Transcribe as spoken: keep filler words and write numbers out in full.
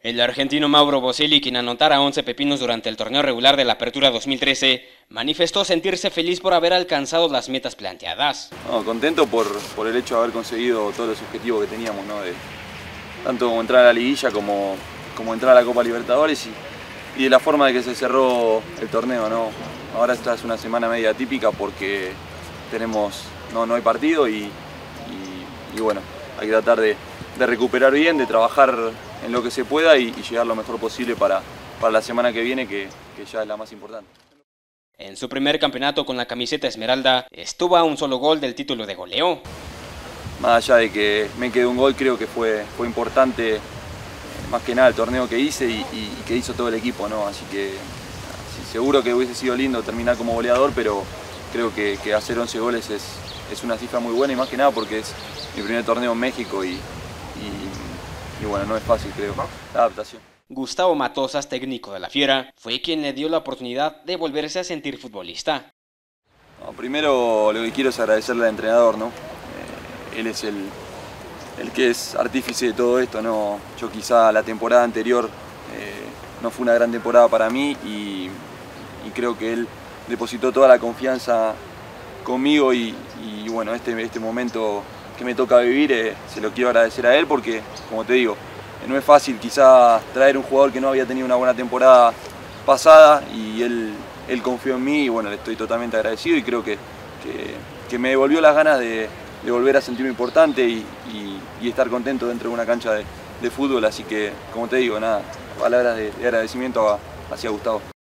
El argentino Mauro Boselli, quien anotara once pepinos durante el torneo regular de la Apertura dos mil trece, manifestó sentirse feliz por haber alcanzado las metas planteadas. No, contento por, por el hecho de haber conseguido todos los objetivos que teníamos, ¿no? De, tanto como entrar a la liguilla como, como entrar a la Copa Libertadores y, y de la forma de que se cerró el torneo, ¿no? Ahora esta es una semana media típica porque tenemos, no, no hay partido y, y, y bueno, hay que tratar de, de recuperar bien, de trabajar en lo que se pueda y, y llegar lo mejor posible para, para la semana que viene, que, que ya es la más importante. En su primer campeonato con la camiseta Esmeralda, estuvo a un solo gol del título de goleo. Más allá de que me quedé un gol, creo que fue, fue importante, más que nada el torneo que hice y, y, y que hizo todo el equipo, ¿no? Así que sí, seguro que hubiese sido lindo terminar como goleador, pero creo que, que hacer once goles es, es una cifra muy buena, y más que nada porque es mi primer torneo en México y, y Y bueno, no es fácil, creo, la adaptación. Gustavo Matosas, técnico de la Fiera, fue quien le dio la oportunidad de volverse a sentir futbolista. No, primero lo que quiero es agradecerle al entrenador, ¿no? Eh, él es el, el que es artífice de todo esto, ¿no? Yo quizá la temporada anterior eh, no fue una gran temporada para mí y, y creo que él depositó toda la confianza conmigo y, y bueno, este, este momento que me toca vivir, eh, se lo quiero agradecer a él porque, como te digo, eh, no es fácil quizá traer un jugador que no había tenido una buena temporada pasada y él, él confió en mí y bueno, le estoy totalmente agradecido y creo que, que, que me devolvió las ganas de, de volver a sentirme importante y, y, y estar contento dentro de una cancha de, de fútbol, así que, como te digo, nada, palabras de, de agradecimiento a, hacia Gustavo.